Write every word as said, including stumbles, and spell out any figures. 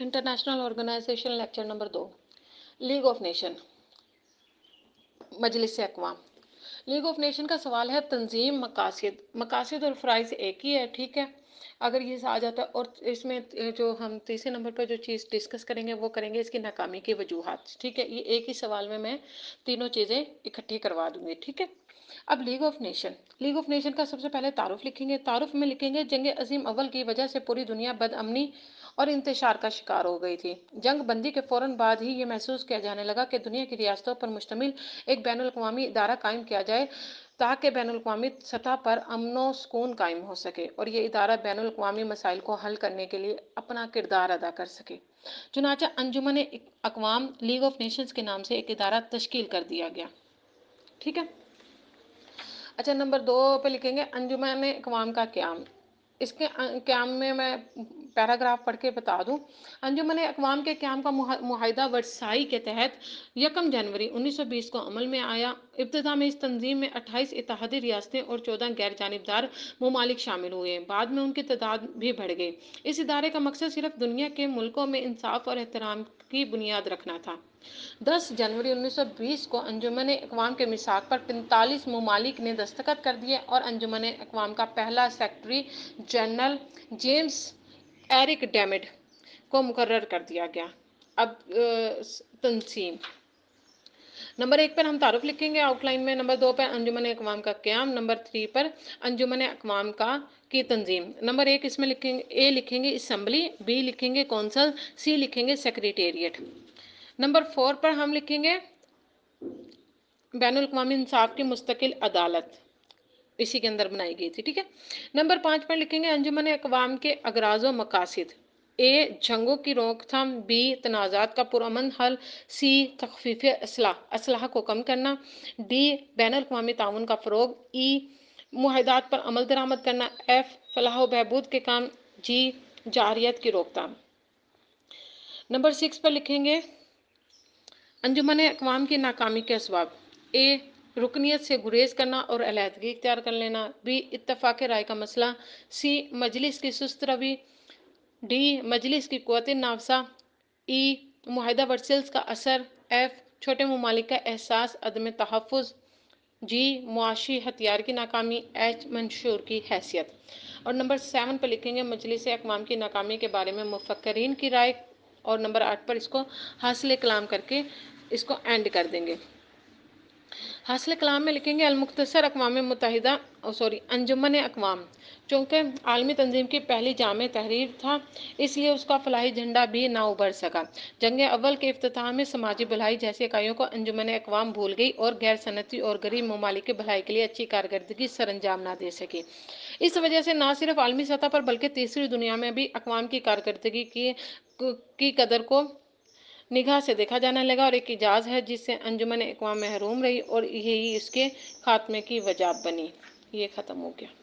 International organisation lecture number दो, league of nation, मजलिस अक़वाम। लीग ऑफ नेशन का सवाल है तंजीम मकासद। मकासद और फ़राइज़ एक ही है, ठीक है। अगर ये आ जाता है, और इसमें जो हम तीसरे नंबर पर जो चीज़ डिस्कस करेंगे वो करेंगे इसकी नाकामी की वजूहत, ठीक है। ये एक ही सवाल में मैं तीनों चीज़ें इकट्ठी करवा दूँगी, ठीक है। अब league of nation, league of nation का सबसे पहले तारुफ लिखेंगे। तारुफ में लिखेंगे, जंग अजीम अव्वल की वजह से पूरी दुनिया बदअमनी और इंतशार का शिकार हो गई थी। जंग बंदी के फ़ौरन बाद ही ये महसूस किया जाने लगा कि दुनिया की रियासतों पर मुश्तमिल एक बैनुल अक़वामी इदारा कायम किया जाए ताकि बैनुल अक़वामी सतह पर अमनो सुकून कायम हो सके और ये इदारा बैनुल अक़वामी मसाइल को हल करने के लिए अपना किरदार अदा कर सके। चुनांचे अंजुमन अक़वाम लीग ऑफ नेशंस के नाम से एक इदारा तश्कील कर दिया गया, ठीक है। अच्छा, नंबर दो पे लिखेंगे अंजुमन अक़वाम का क़याम। इसके क़याम में मैं पैराग्राफ पढ़ के बता दूं। अंजुमन अक़वाम के क़याम का मुआहदा वर्साई के तहत यकम जनवरी उन्नीस सौ बीस को अमल में आया। इब्तिदा में इस तंजीम में अट्ठाईस इत्तेहादी रियासतें और चौदह गैर जानिबदार ममालिक शामिल हुए, बाद में उनकी तादाद भी बढ़ गई। इस इदारे का मकसद सिर्फ दुनिया के मुल्कों में इंसाफ और एहतराम की बुनियाद रखना था। दस जनवरी उन्नीस सौ बीस को अंजुमन अक़वाम के मिसाक पर पैंतालीस ममालिक ने दस्तखत कर दिए और अंजुमन अक़वाम का पहला secretary general James Eric Drummond को मुकर्रर कर दिया गया। अब तंसीम, नंबर एक पर हम तारुफ लिखेंगे आउटलाइन में, नंबर दो पर अंजुमन अक़वाम का क़याम, नंबर थ्री पर अंजुमन अक़वाम का की तंजीम। नंबर एक इसमें लिखेंगे, ए लिखेंगे इसम्बली, बी लिखेंगे कौंसल, सी लिखेंगे सेक्रेटेरिएट। नंबर फोर पर हम लिखेंगे बैनुल अक़वामी इंसाफ की मुस्तकिल अदालत, इसी के अंदर बनाई गई थी, ठीक है। नंबर पाँच पर लिखेंगे अंजुमन अक़वाम के अगराज व मकासद। ए जंगों की रोकथाम, बी तनाज़ात का पुरअमन हल, सी तखफीफ असलाह असलाह को कम करना, डी बैनुल अक़वामी ताउन का फ़रोग, ई मुआहदात पर अमल दरामद करना, एफ फलाह बहबूद के काम, जी जारियत की रोकथाम। नंबर सिक्स पर लिखेंगे अंजुमन अक़वाम की नाकामी के असबाब। ए रुकनियत से गुरेज करना और अलहदगी इख्तियार कर लेना, बी इत्तफाक़ राय का मसला, सी मजलिस की सुस्त रवी, डी मजलिस की क़ुव्वत नाफिज़ा, ई मुआहदा वर्सेल्स का असर, एफ छोटे ममालिक का एहसास अदम तहफ़्फ़ुज़, जी मुआशी हथियार की नाकामी, एच मंशूर की हैसियत। और नंबर सेवन पर लिखेंगे मजलिस अक़वाम की नाकामी के बारे में मुफ़क्किरीन की राय, और नंबर आठ पर इसको हासिल कलाम करके इसको एंड कर देंगे। हासिल कलाम में लिखेंगे अलमुख्तसर अक़वाम मुत्तहिदा सॉरी अंजुमन अक़वाम चूँकि आलमी तंजीम की पहली जामे तहरीर था इसलिए उसका फलाही झंडा भी ना उभर सका। जंग अव्वल के इफ्तिताह में समाजी भलाई जैसी इकाइयों को अंजुमन अक़वाम भूल गई और गैर सनती और गरीब ममालिक की भलाई के लिए अच्छी कारकर्दगी सर अंजाम ना दे सकी। इस वजह से ना सिर्फ आलमी सतह पर बल्कि तीसरी दुनिया में भी अक़वाम की कारकर्दगी की, की कदर को निगाह से देखा जाने लगा और एक इजाज़ है जिससे अंजुमन अक़वाम महरूम रही और यही इसके खात्मे की वजह बनी। ये ख़त्म हो गया।